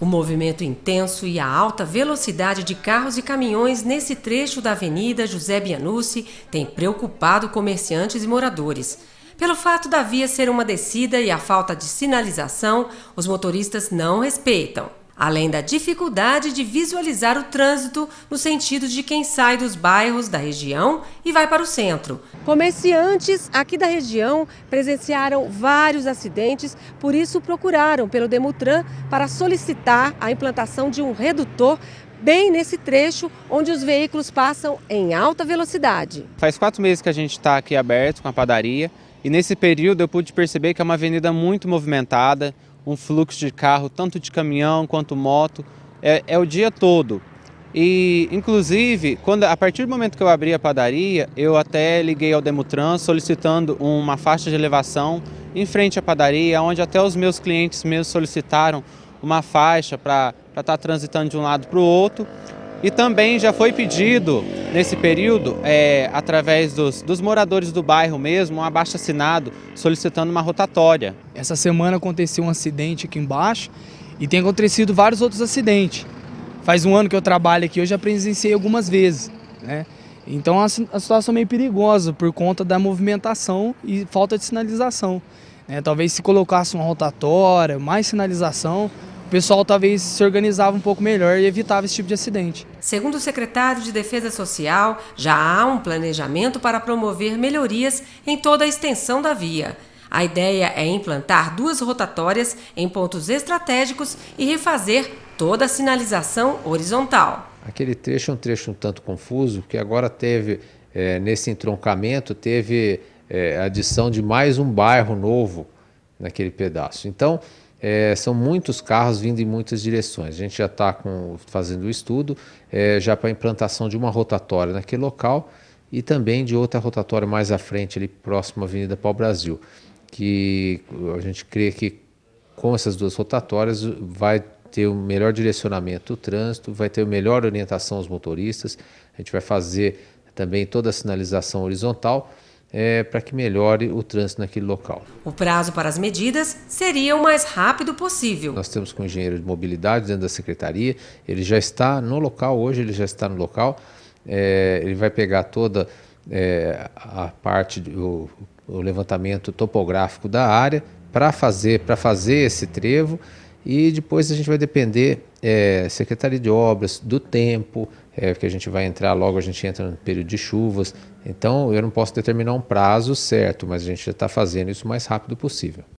O movimento intenso e a alta velocidade de carros e caminhões nesse trecho da Avenida José Bianucci tem preocupado comerciantes e moradores. Pelo fato da via ser uma descida e a falta de sinalização, os motoristas não respeitam. Além da dificuldade de visualizar o trânsito no sentido de quem sai dos bairros da região e vai para o centro. Comerciantes aqui da região presenciaram vários acidentes, por isso procuraram pelo Demutran para solicitar a implantação de um redutor bem nesse trecho onde os veículos passam em alta velocidade. Faz 4 meses que a gente está aqui aberto com a padaria e nesse período eu pude perceber que é uma avenida muito movimentada, um fluxo de carro, tanto de caminhão quanto moto, é o dia todo. E, inclusive, a partir do momento que eu abri a padaria, eu até liguei ao Demutran solicitando uma faixa de elevação em frente à padaria, onde até os meus clientes mesmo solicitaram uma faixa para estar transitando de um lado para o outro. E também já foi pedido, nesse período, através dos moradores do bairro mesmo, um abaixo-assinado solicitando uma rotatória. Essa semana aconteceu um acidente aqui embaixo e tem acontecido vários outros acidentes. Faz 1 ano que eu trabalho aqui, eu já presenciei algumas vezes, né? Então a situação é meio perigosa por conta da movimentação e falta de sinalização, né? Talvez se colocasse uma rotatória, mais sinalização, o pessoal talvez se organizava um pouco melhor e evitava esse tipo de acidente. Segundo o secretário de Defesa Social, já há um planejamento para promover melhorias em toda a extensão da via. A ideia é implantar 2 rotatórias em pontos estratégicos e refazer toda a sinalização horizontal. Aquele trecho é um trecho um tanto confuso, que agora teve, nesse entroncamento, teve a adição de mais um bairro novo naquele pedaço. Então, são muitos carros vindo em muitas direções. A gente já está fazendo o estudo já para a implantação de uma rotatória naquele local e também de outra rotatória mais à frente, ali próximo à Avenida Pau Brasil, que a gente crê que com essas 2 rotatórias vai ter o melhor direcionamento do trânsito, vai ter a melhor orientação aos motoristas, a gente vai fazer também toda a sinalização horizontal, para que melhore o trânsito naquele local. O prazo para as medidas seria o mais rápido possível. Nós temos com o engenheiro de mobilidade dentro da secretaria, ele já está no local hoje, ele vai pegar toda a parte do levantamento topográfico da área para fazer esse trevo e depois a gente vai depender Secretaria de Obras, do tempo, porque a gente vai entrar logo, a gente entra no período de chuvas, então eu não posso determinar um prazo certo, mas a gente já está fazendo isso o mais rápido possível.